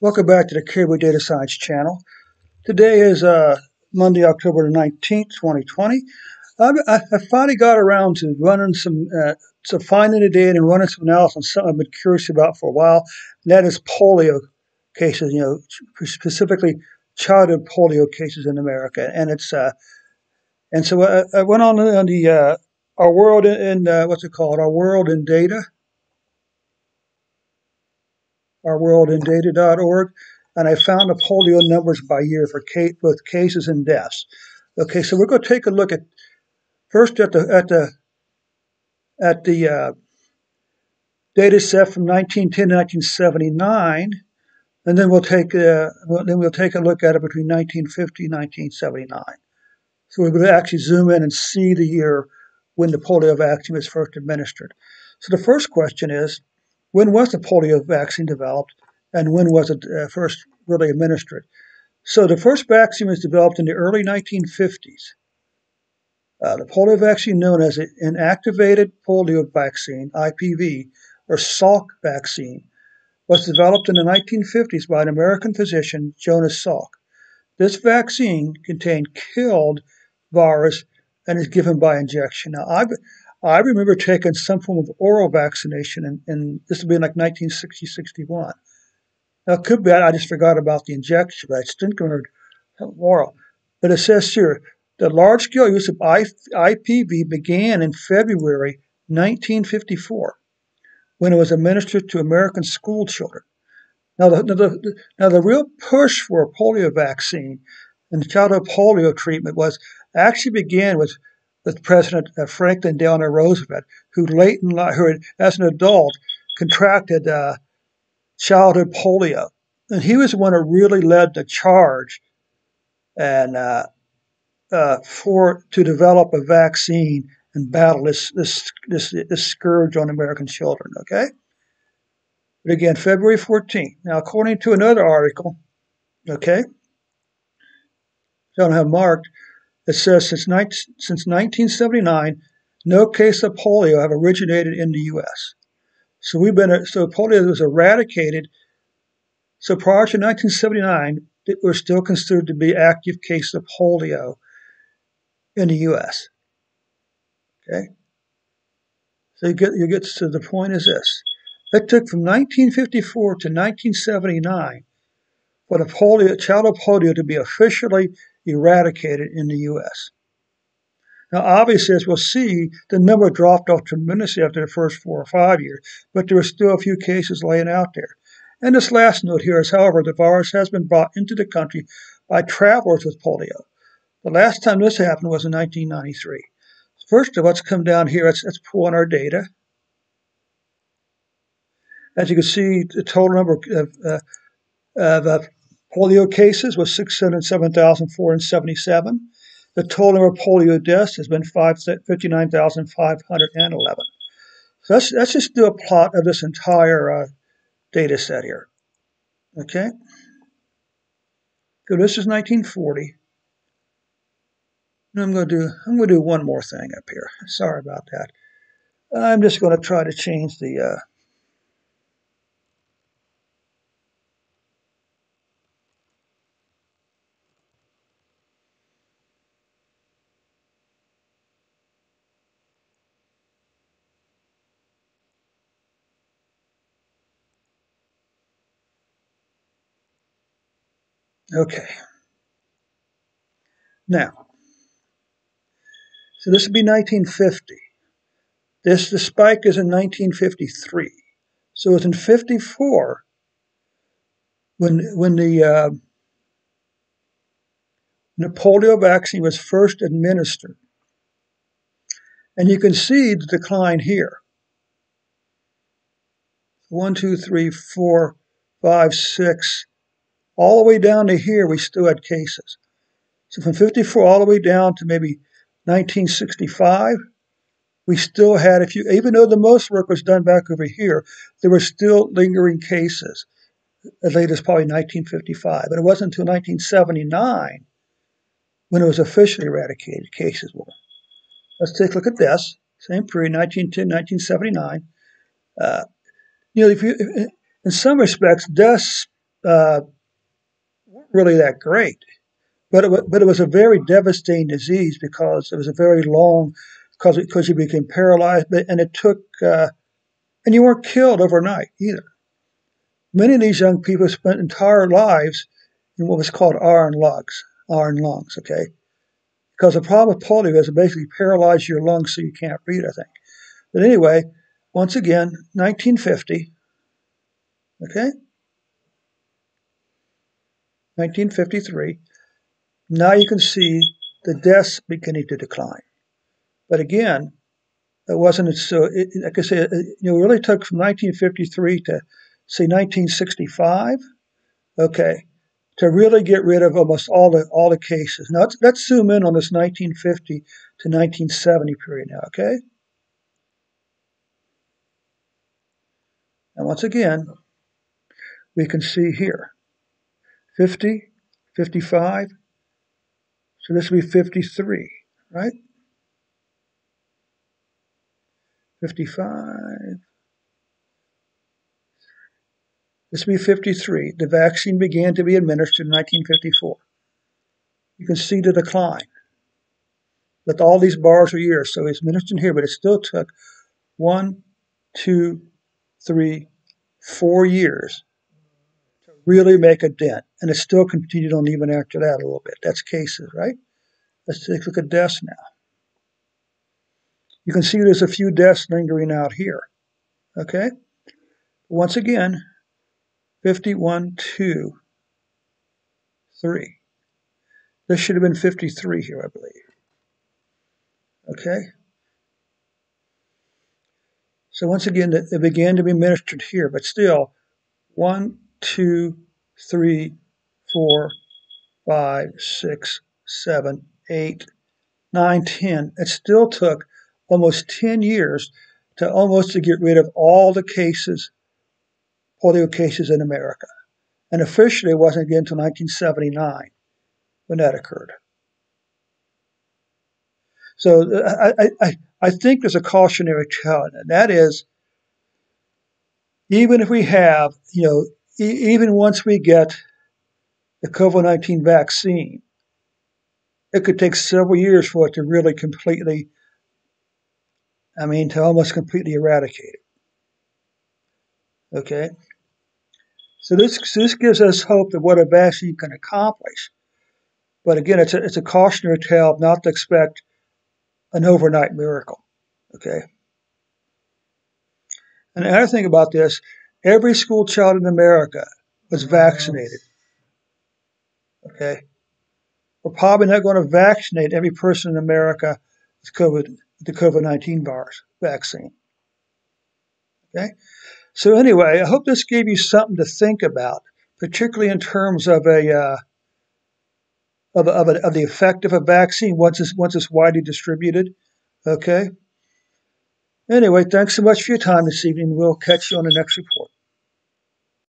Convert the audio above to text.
Welcome back to the Caribou Data Science Channel. Today is Monday, October 19th, 2020. I finally got around to running finding the data and running some analysis on something I've been curious about for a while, and that is polio cases, you know, specifically childhood polio cases in America. And it's and so I went on the Our World in what's it called? Our World in Data. Ourworldindata.org, and I found the polio numbers by year for both cases and deaths. Okay, so we're going to take a look at first at the data set from 1910 to 1979, and then we'll take a look at it between 1950 and 1979. So we're going to actually zoom in and see the year when the polio vaccine was first administered. So the first question is, when was the polio vaccine developed, and when was it first really administered? So the first vaccine was developed in the early 1950s. The polio vaccine, known as an inactivated polio vaccine, IPV, or Salk vaccine, was developed in the 1950s by an American physician, Jonas Salk. This vaccine contained killed virus and is given by injection. Now, I remember taking some form of oral vaccination, and this would be in like 1960, 61. Now, it could be I just forgot about the injection, but I still remember oral. But it says here, the large-scale use of IPV began in February 1954 when it was administered to American school children. Now, the real push for a polio vaccine and childhood polio treatment actually began with President Franklin Delano Roosevelt, who late in life, who as an adult contracted childhood polio, and he was the one who really led the charge and to develop a vaccine and battle this scourge on American children. Okay, but again, February 14th. Now, according to another article, okay, I don't have marked. It says, since 1979, no case of polio have originated in the U.S. So polio was eradicated. So prior to 1979, it was still considered to be active cases of polio in the U.S. Okay. So you get to the point is this: it took from 1954 to 1979 for the childhood polio to be officially eradicated in the U.S. Now, obviously, as we'll see, the number dropped off tremendously after the first 4 or 5 years, but there are still a few cases laying out there. And this last note here is, however, the virus has been brought into the country by travelers with polio. The last time this happened was in 1993. First of all, let's come down here. Let's pull in our data. As you can see, the total number of polio cases was 607,477. The total number of polio deaths has been 59,511. So let's just do a plot of this entire data set here. Okay? So this is 1940. And I'm going to do one more thing up here. Sorry about that. I'm just going to try to change the okay. Now, so this would be 1950. The spike is in 1953. So it's in 54 when the polio vaccine was first administered. And you can see the decline here. 1, 2, 3, 4, 5, 6. All the way down to here, we still had cases. So from 54 all the way down to maybe 1965, we still had a few. Even though the most work was done back over here, there were still lingering cases as late as probably 1955. And it wasn't until 1979 when it was officially eradicated, cases were. Let's take a look at deaths. Same period, 1910, 1979. You know, in some respects, deaths weren't really that great. But it was a very devastating disease because it was a very long, because you became paralyzed, and it took, and you weren't killed overnight either. Many of these young people spent entire lives in what was called iron lungs, okay? Because the problem with polio is it basically paralyzes your lungs so you can't breathe, I think. But anyway, once again, 1950, okay? 1953, now you can see the deaths beginning to decline. But again, it wasn't so, like I say, it really took from 1953 to, say, 1965, okay, to really get rid of almost all the cases. Now, let's zoom in on this 1950 to 1970 period now, okay? And once again, we can see here, 50, 55, so this would be 53, right? 55, this would be 53. The vaccine began to be administered in 1954. You can see the decline. But all these bars are years, so it's administered here, but it still took 1, 2, 3, 4 years to really make a dent. And it still continued on even after that a little bit. That's cases, right? Let's take a look at deaths now. You can see there's a few deaths lingering out here, okay? Once again, 51, 2, 3. This should have been 53 here, I believe, okay? So once again, it began to be administered here, but still, 1, 2, 3, 4, 5, 6, 7, 8, 9, 10. It still took almost 10 years to get rid of all the cases, polio cases in America. And officially it wasn't again until 1979 when that occurred. So I think there's a cautionary tale, and that is, even if we have, even once we get the COVID-19 vaccine, it could take several years for it to really completely, to almost completely eradicate it. Okay? So this gives us hope that what a vaccine can accomplish. But again, it's a cautionary tale not to expect an overnight miracle. Okay? And another thing about this, every school child in America was vaccinated. Okay? We're probably not going to vaccinate every person in America with the COVID-19 virus vaccine. Okay? So anyway, I hope this gave you something to think about, particularly in terms of the effect of a vaccine once it's widely distributed. Okay? Anyway, thanks so much for your time this evening. We'll catch you on the next report.